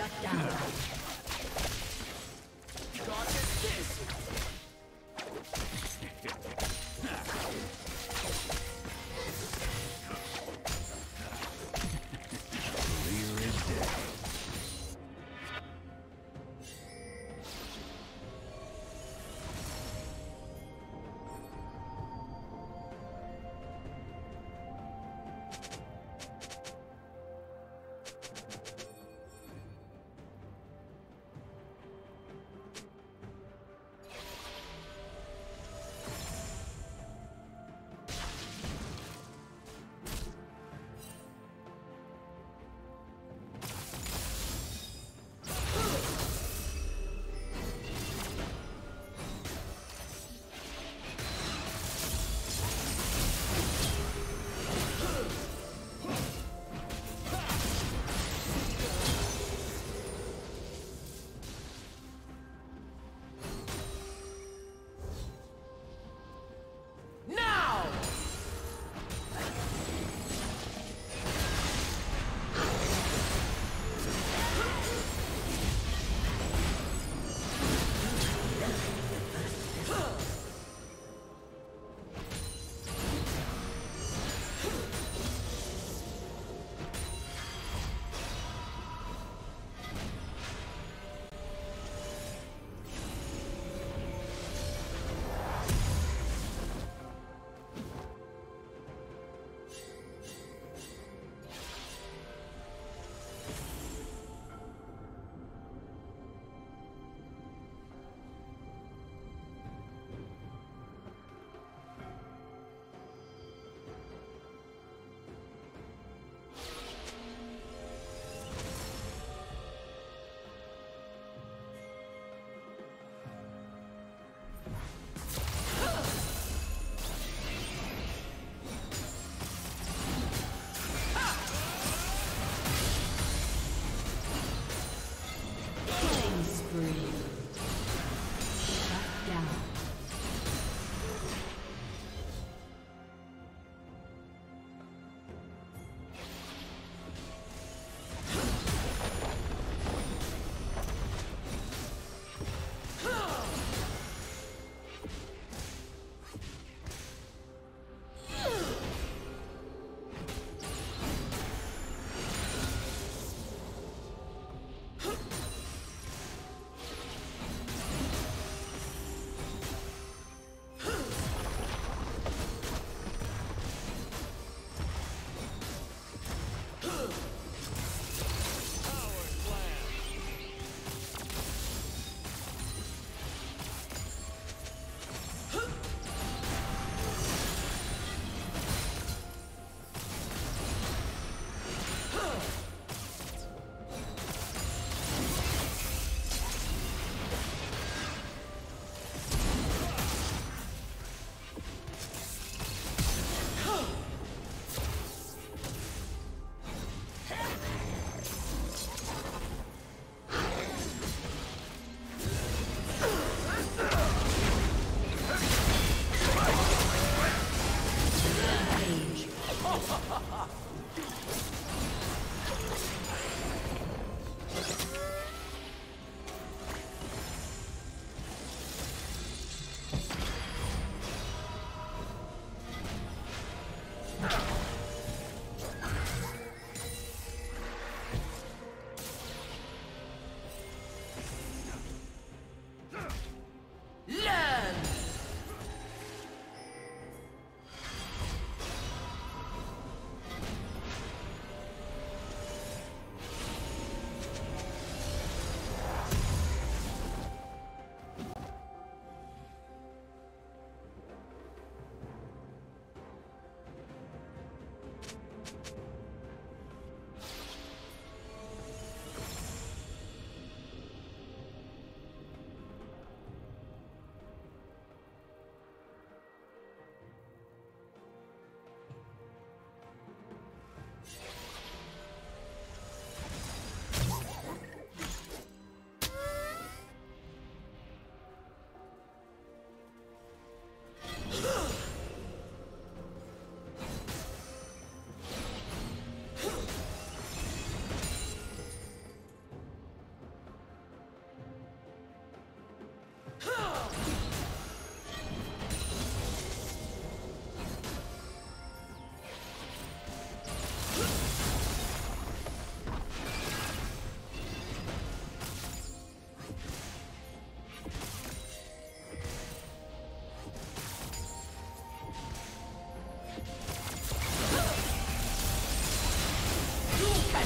Shut down. God is this!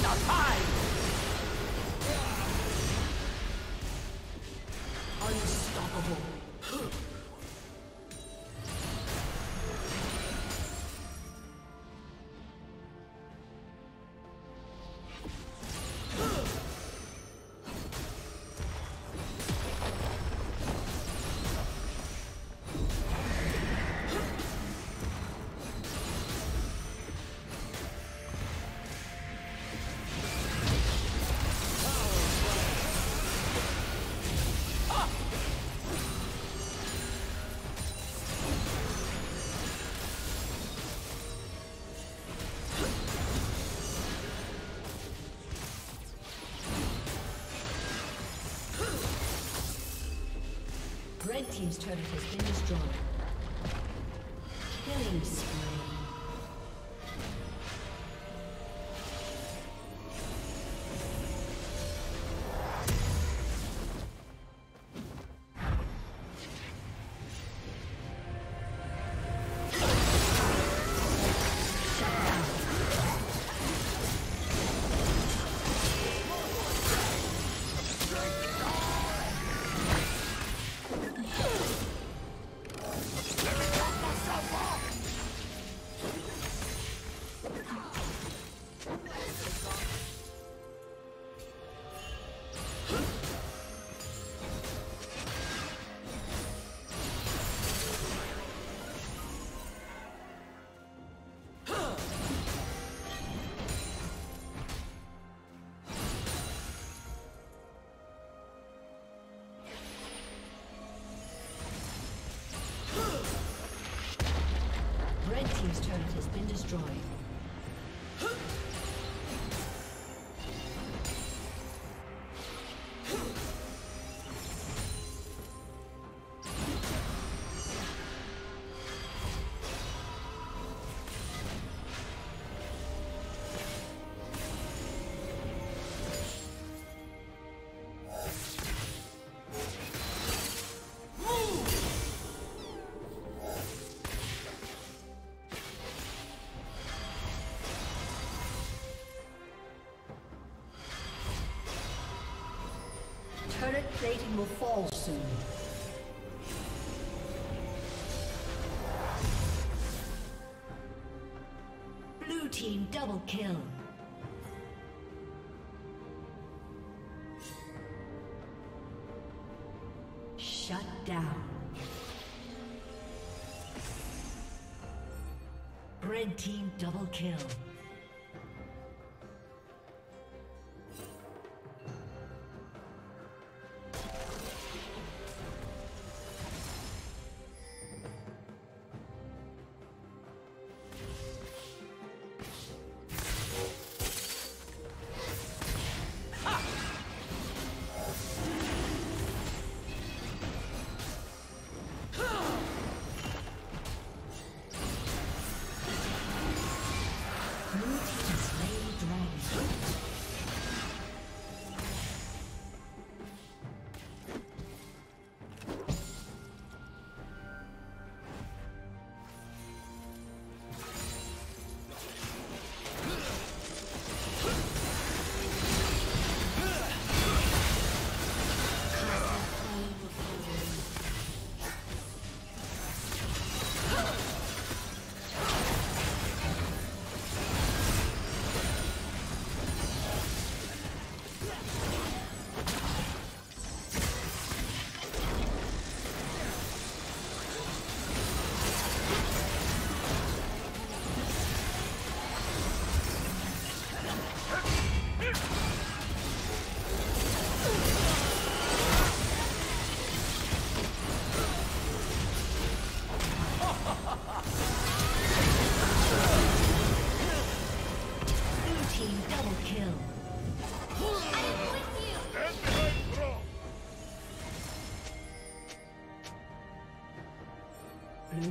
the time! Unstoppable. Red team's turret has been destroyed. Killing spree. His turret has been destroyed. Plating will fall soon. Blue team double kill. Shut down. Red team double kill. Blue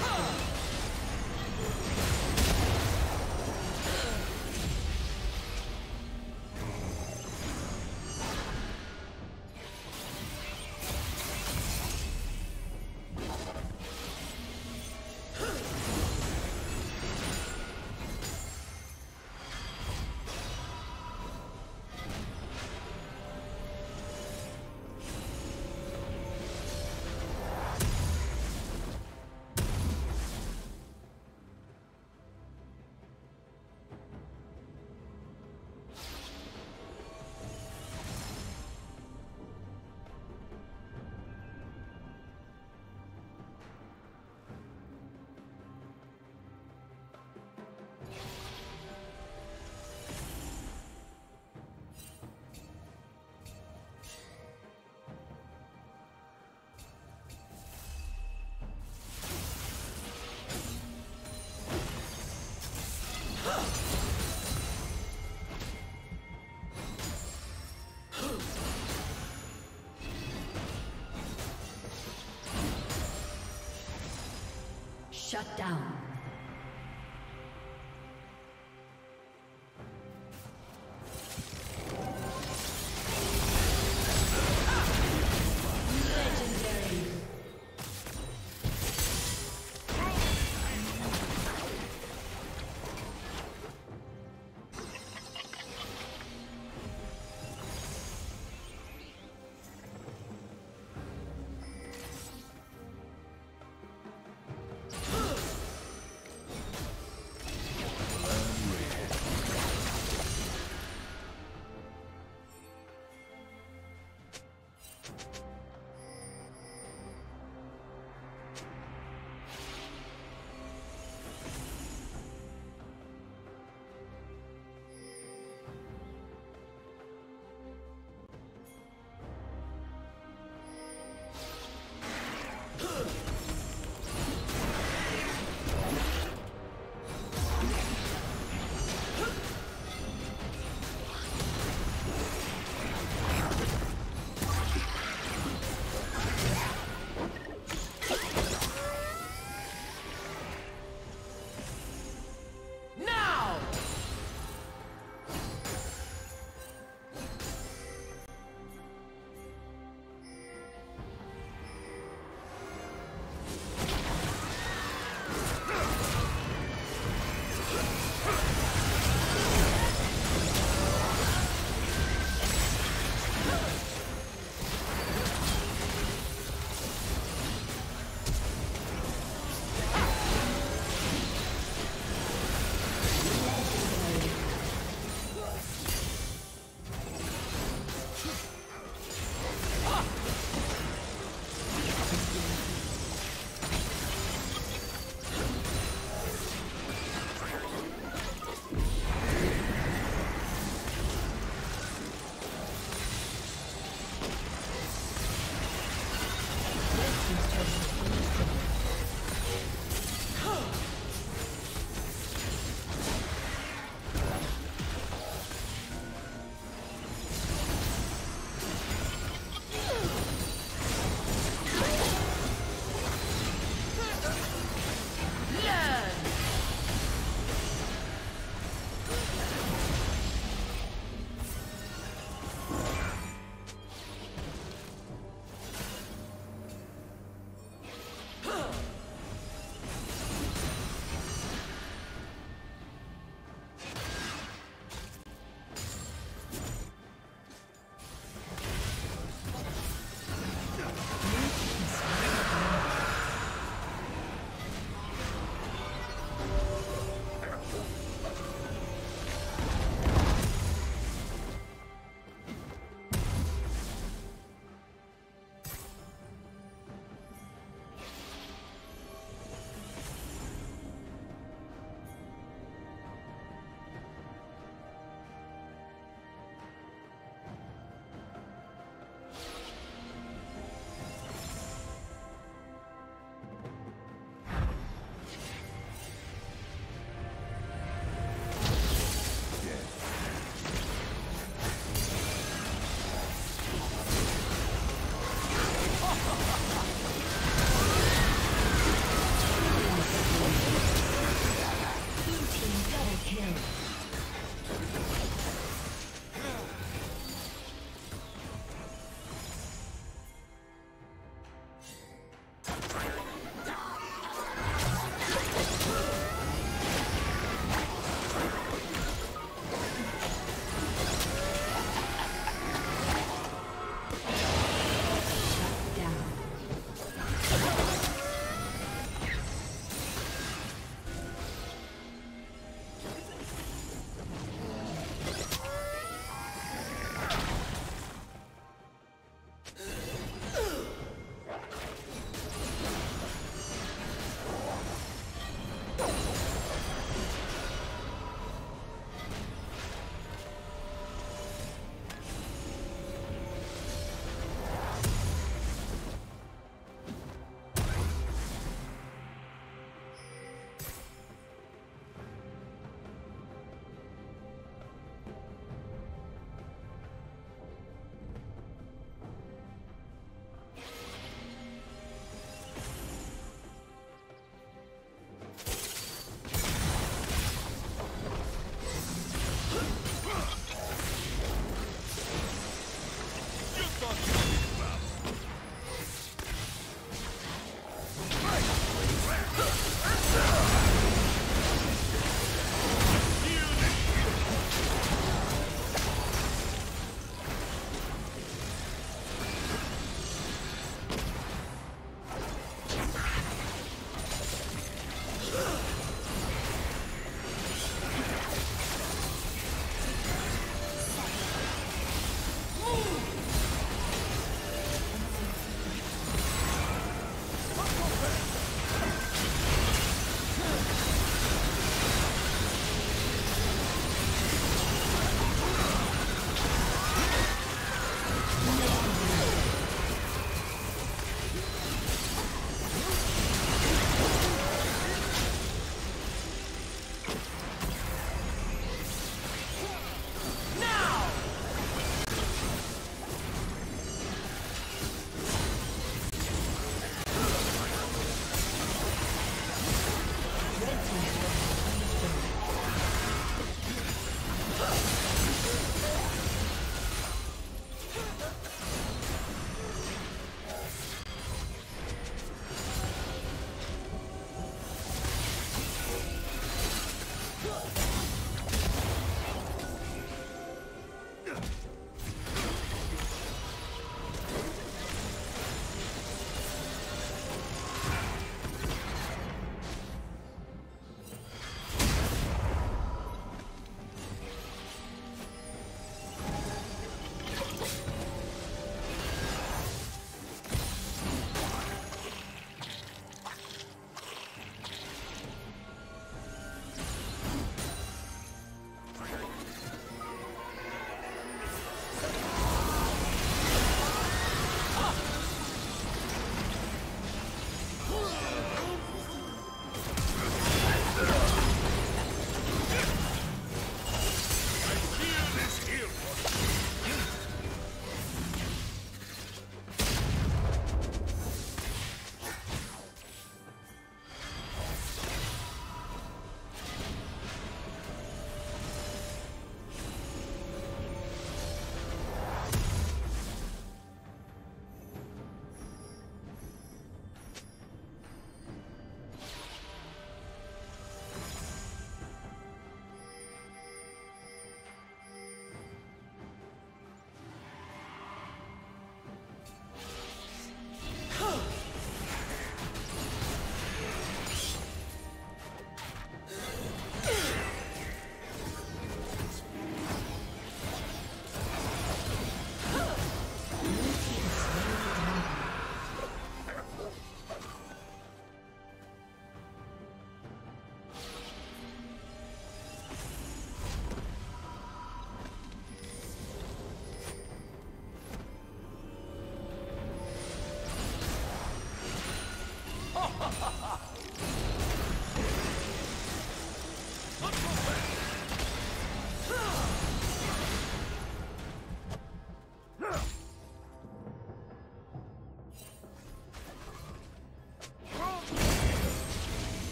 destroyed. Shut down.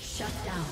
Shut down.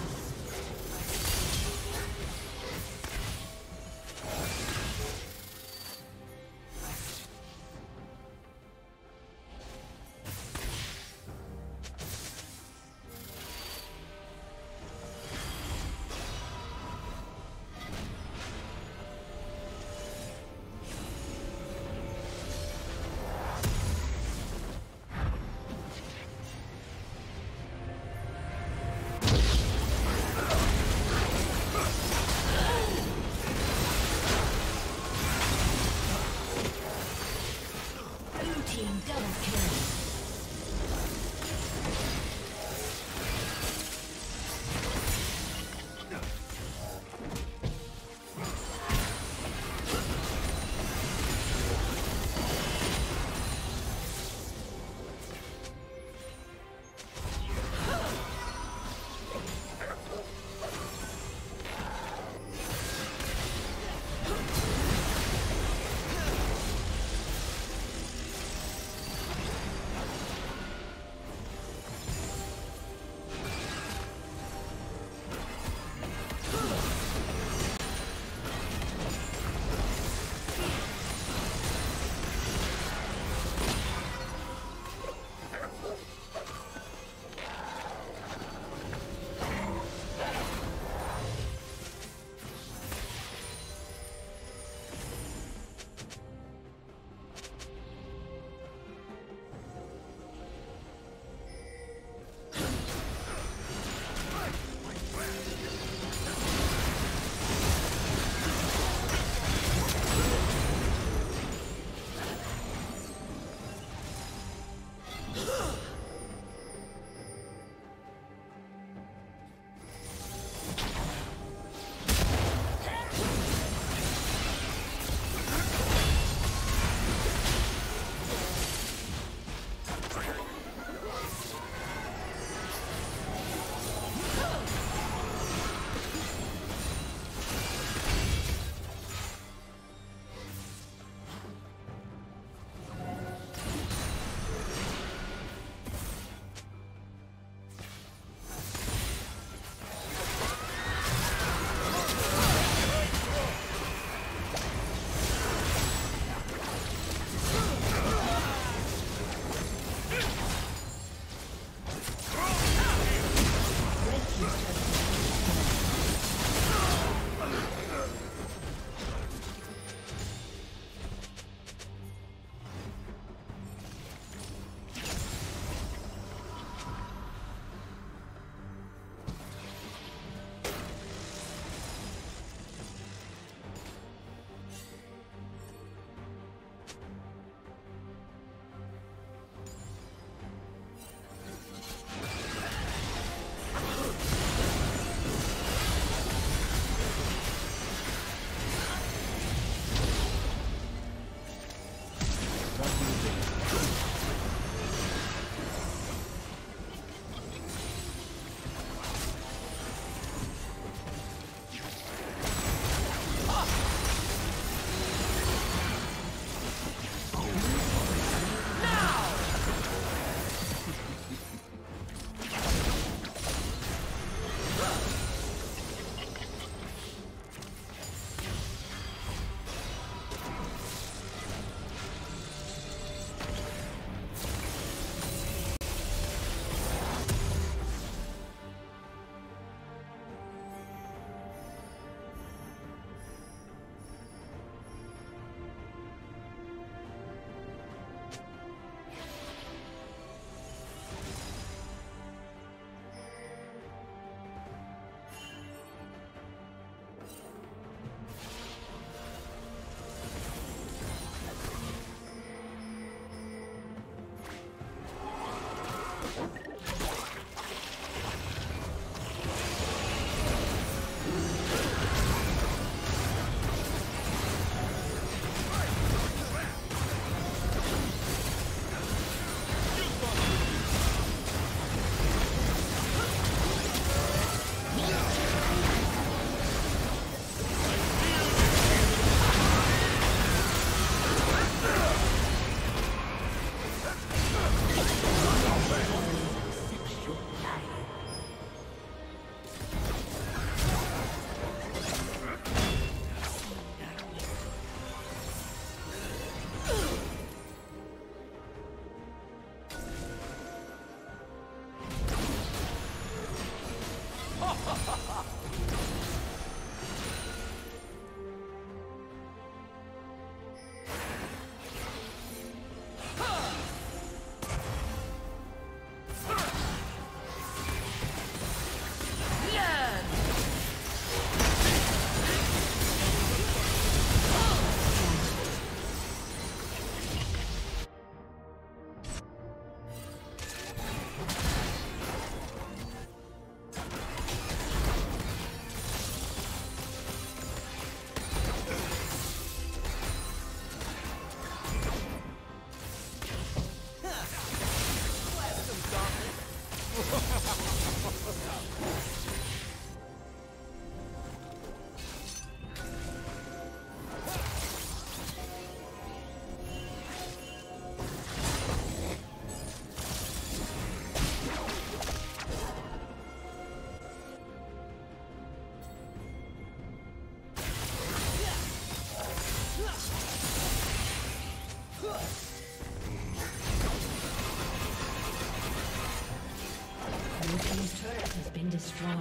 destroyed.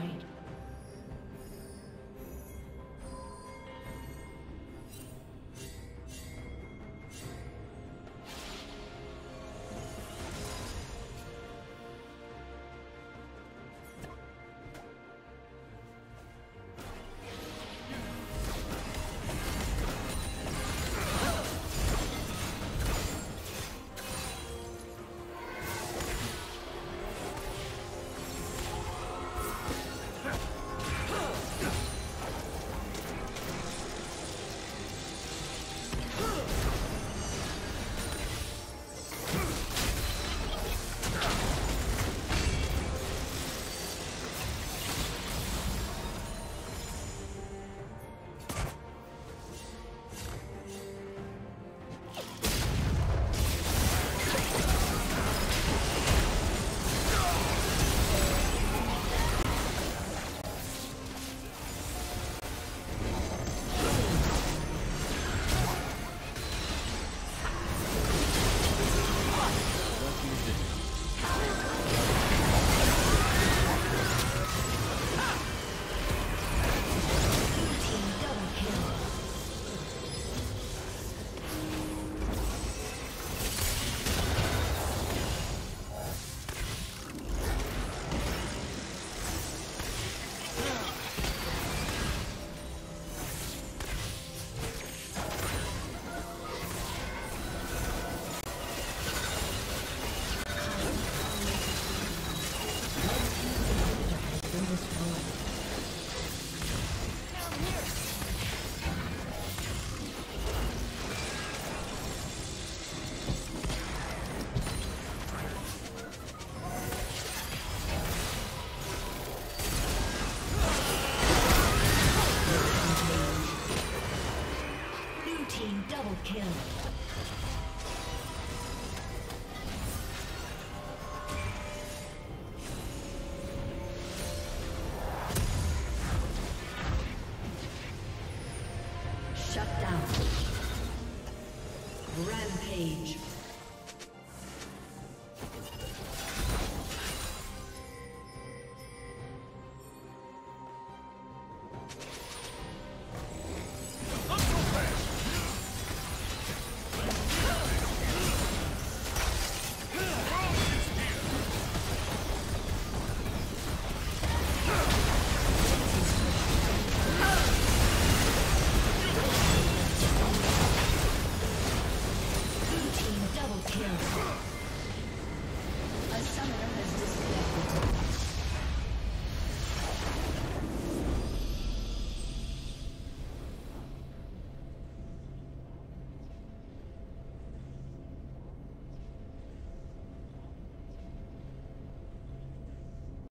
Rampage. Kill.